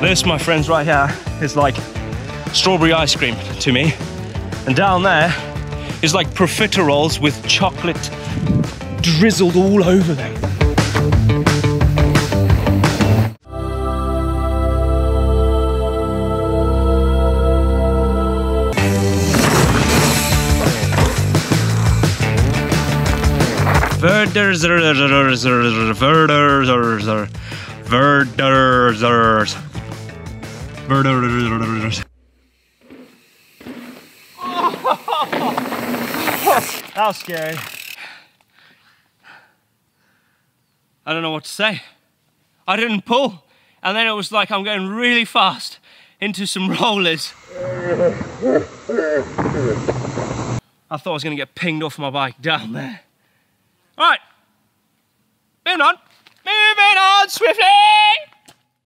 This, my friends, right here is like strawberry ice cream to me. And down there is like profiteroles with chocolate drizzled all over them. That was scary. I don't know what to say. I didn't pull, and then it was like I'm going really fast into some rollers. I thought I was gonna get pinged off my bike down there. All right, moving on swiftly!